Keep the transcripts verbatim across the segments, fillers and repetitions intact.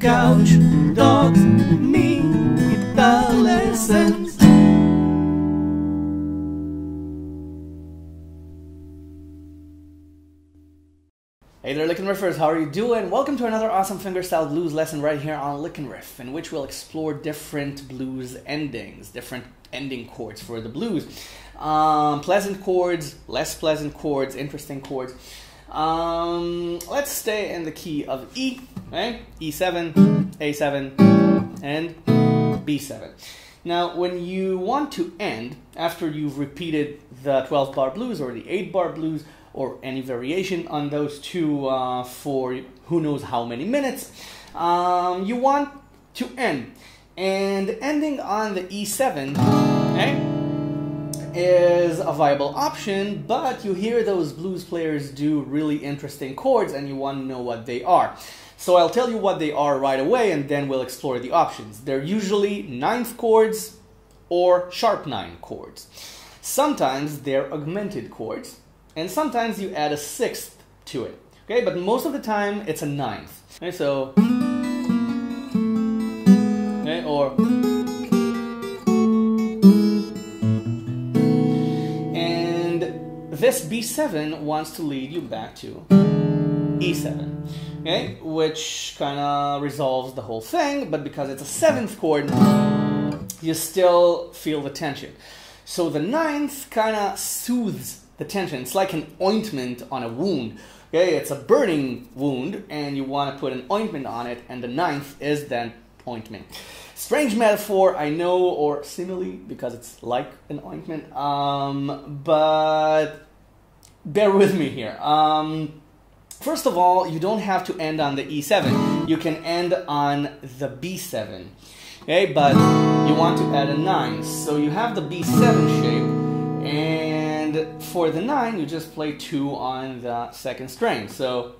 couch dot me guitar lessons. Hey there, Lick'n Riffers, how are you doing? Welcome to another awesome fingerstyle blues lesson right here on Lick'n Riff, in which we'll explore different blues endings, different ending chords for the blues. Um, pleasant chords, less pleasant chords, interesting chords. Um, let's stay in the key of E, right? E seven, A seven, and B seven. Now, when you want to end, after you've repeated the twelve bar blues or the eight bar blues, or any variation on those two uh, for who knows how many minutes, um, you want to end. And ending on the E seven, okay, is a viable option, but you hear those blues players do really interesting chords and you want to know what they are. So I'll tell you what they are right away and then we'll explore the options. They're usually ninth chords or sharp nine chords. Sometimes they're augmented chords, and sometimes you add a sixth to it, okay? But most of the time, it's a ninth. Okay, so, okay, or, and this B seven wants to lead you back to E seven, okay? Which kind of resolves the whole thing, but because it's a seventh chord, you still feel the tension. So the ninth kind of soothes the tension. It's like an ointment on a wound. Okay, it's a burning wound and you want to put an ointment on it, and the ninth is then ointment. Strange metaphor, I know, or simile, because it's like an ointment, um, but bear with me here. Um, first of all, you don't have to end on the E seven. You can end on the B seven, okay, but you want to add a nine. So you have the B seven shape, and And for the nine, you just play two on the second string. So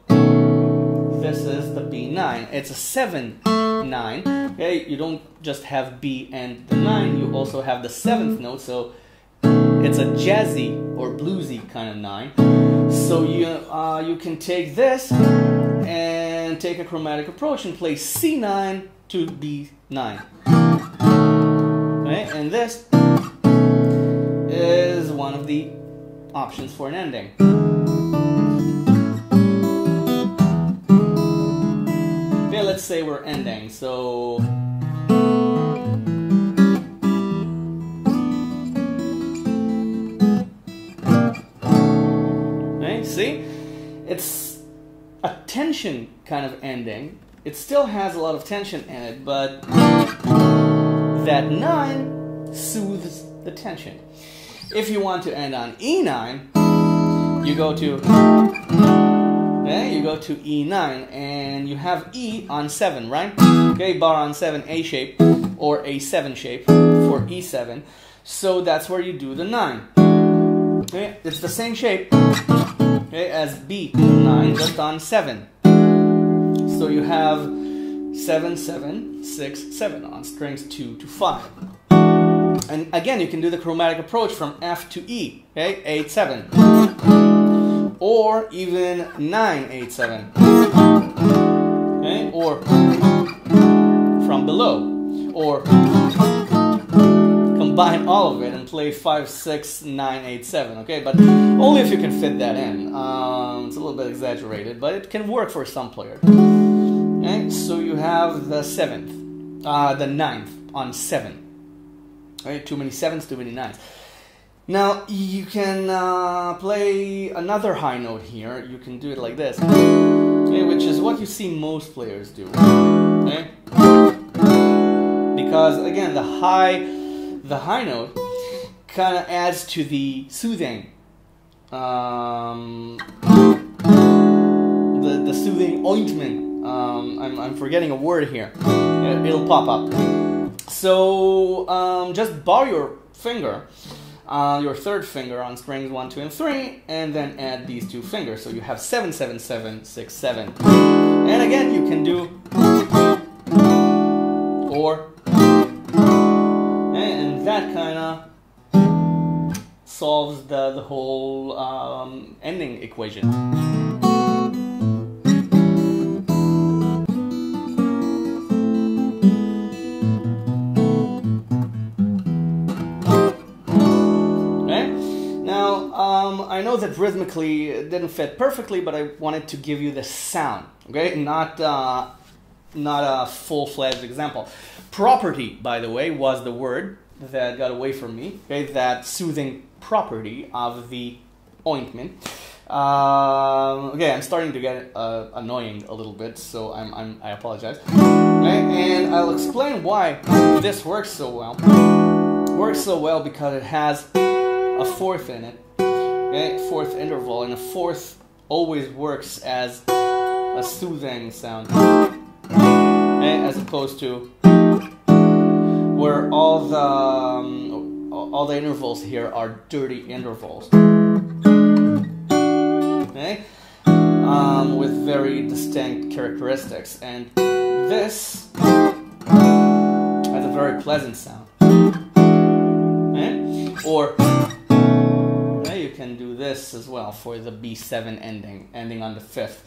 this is the B nine. It's a seven nine. Okay, you don't just have B and the nine, you also have the seventh note. So it's a jazzy or bluesy kind of nine. So you uh, you can take this and take a chromatic approach and play C nine to B nine. Okay, and this is one of the options for an ending. Okay, let's say we're ending, so okay, see? It's a tension kind of ending. It still has a lot of tension in it, but that nine soothes the tension. If you want to end on E nine, you go to okay, you go to E nine, and you have E on seven, right? Okay, bar on seven, A shape or A seven shape for E seven. So that's where you do the nine. Okay, it's the same shape, okay, as B nine, just on seven. So you have seven, seven, six, seven on strings two to five. And again, you can do the chromatic approach from F to E, okay, eight seven, or even nine eight seven, okay, or from below, or combine all of it and play five six nine eight seven, okay, but only if you can fit that in. Um, it's a little bit exaggerated, but it can work for some players. Okay, so you have the seventh, uh, the ninth on seven. Right, too many sevens, too many nines. Now you can uh, play another high note here. You can do it like this, okay, which is what you see most players do. Okay, because again, the high, the high note kind of adds to the soothing, um, the the soothing ointment. Um, I'm I'm forgetting a word here. It'll pop up. So um, just bar your finger, uh, your third finger on strings one, two, and three, and then add these two fingers. So you have seven, seven, seven, six, seven. And again, you can do or, and that kind of solves the, the whole um, ending equation. I know that rhythmically it didn't fit perfectly, but I wanted to give you the sound, okay? Not, uh, not a full-fledged example. Property, by the way, was the word that got away from me, okay? That soothing property of the ointment. Um, okay, I'm starting to get uh, annoying a little bit, so I'm, I'm, I apologize. Okay, and I'll explain why this works so well. Works so well because it has a fourth in it, okay, fourth interval, and a fourth always works as a soothing sound, okay, as opposed to where all the um, all the intervals here are dirty intervals. Okay? Um, with very distinct characteristics, and this has a very pleasant sound. Okay? Or okay, you can do this as well for the B seven ending, ending on the fifth.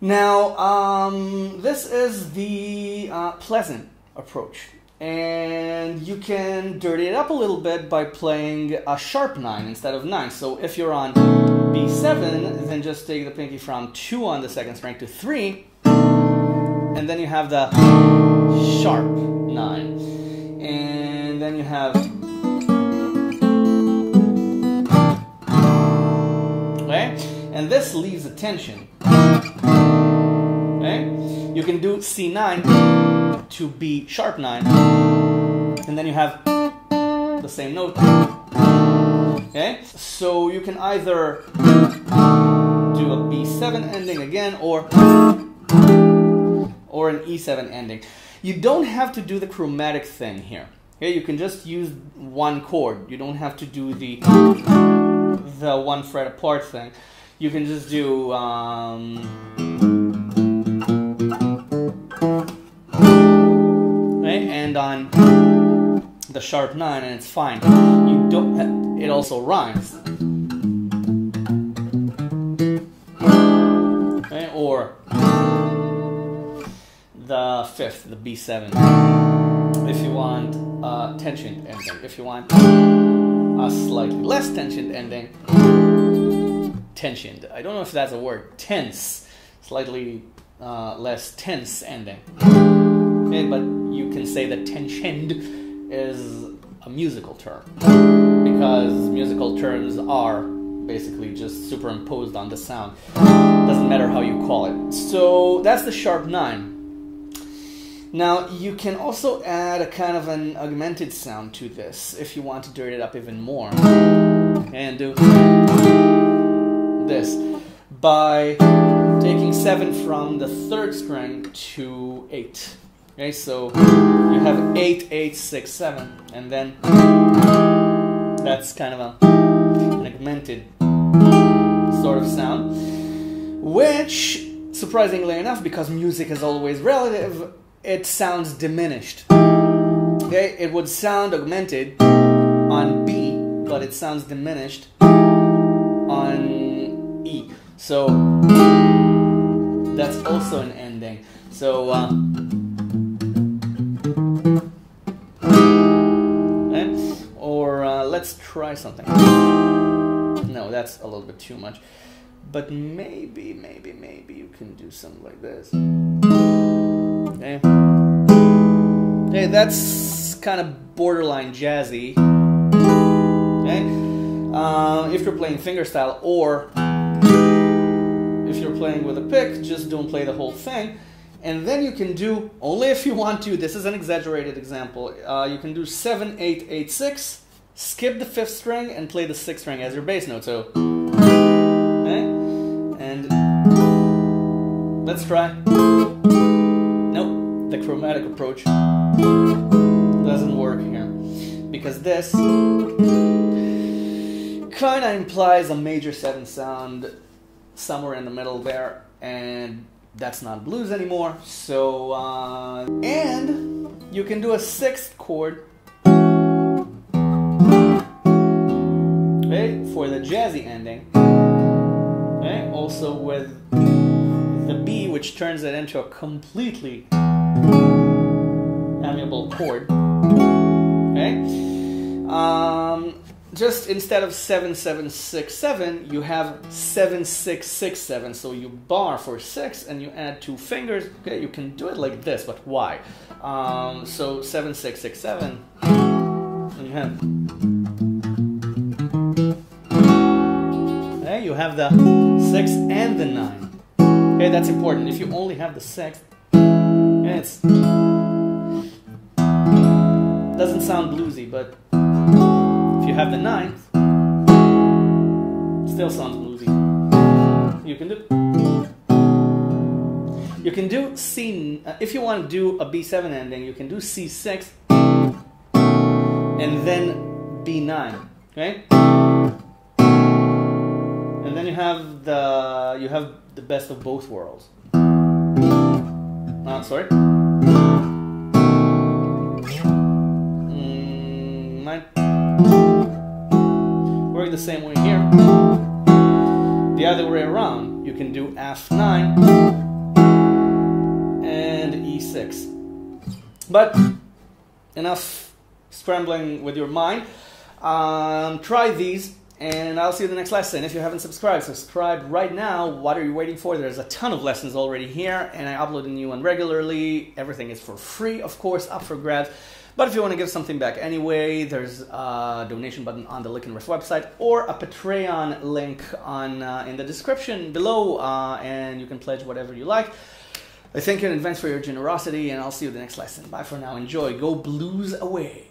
Now, um, this is the uh, pleasant approach, and you can dirty it up a little bit by playing a sharp nine instead of nine. So if you're on B seven, then just take the pinky from two on the second string to three, and then you have the sharp nine, and then you have, okay, and this leaves a tension, okay, you can do C nine to B sharp nine, and then you have the same note. Okay, so you can either do a B seven ending again, or, or an E seven ending. You don't have to do the chromatic thing here. Okay, you can just use one chord. You don't have to do the, the one fret apart thing. You can just do... Um, okay, and on the sharp nine, and it's fine. You don't... Uh, It also rhymes. Okay, or the fifth, the B seven, if you want a tensioned ending. If you want a slightly less tensioned ending, tensioned. I don't know if that's a word. Tense, slightly uh, less tense ending. Okay, but you can say that tensioned is a musical term, because musical terms are basically just superimposed on the sound. Doesn't matter how you call it. So that's the sharp nine. Now you can also add a kind of an augmented sound to this if you want to dirty it up even more, and do this by taking seven from the third string to eight. Okay, so you have eight, eight, six, seven, and then that's kind of a, an augmented sort of sound, which, surprisingly enough, because music is always relative, it sounds diminished. Okay, it would sound augmented on B, but it sounds diminished on E. So that's also an ending. So. Uh, Let's try something. No, that's a little bit too much. But maybe, maybe, maybe you can do something like this. Okay. Okay, that's kind of borderline jazzy. Okay. Uh, if you're playing fingerstyle, or if you're playing with a pick, just don't play the whole thing. And then you can do, only if you want to, this is an exaggerated example, uh, you can do seven, eight, eight, six. Skip the fifth string and play the sixth string as your bass note. So, okay, and let's try. Nope, the chromatic approach doesn't work here because this kind of implies a major seven sound somewhere in the middle there, and that's not blues anymore. So, uh, and you can do a sixth chord. Okay, for the jazzy ending, okay, also with the B, which turns it into a completely amiable chord, okay, um, just instead of seven seven six seven, you have seven six six seven. So you bar for six and you add two fingers. Okay, you can do it like this, but why? Um, so seven six six seven, and you have there you have the six and the nine. Okay, that's important. If you only have the six, it's doesn't sound bluesy, but if you have the ninth, still sounds bluesy. You can do you can do C. If you want to do a B seven ending, you can do C six and then B nine, okay? And then you have the you have the best of both worlds. Uh, sorry. Work the same way here. The other way around, you can do F nine and E six. But enough scrambling with your mind. Um, try these, and I'll see you in the next lesson. If you haven't subscribed, subscribe right now. What are you waiting for? There's a ton of lessons already here, and I upload a new one regularly. Everything is for free, of course, up for grabs. But if you want to give something back anyway, there's a donation button on the Lick'n Riff website or a Patreon link on uh, in the description below, uh, and you can pledge whatever you like. I thank you in advance for your generosity, and I'll see you in the next lesson. Bye for now. Enjoy. Go blues away.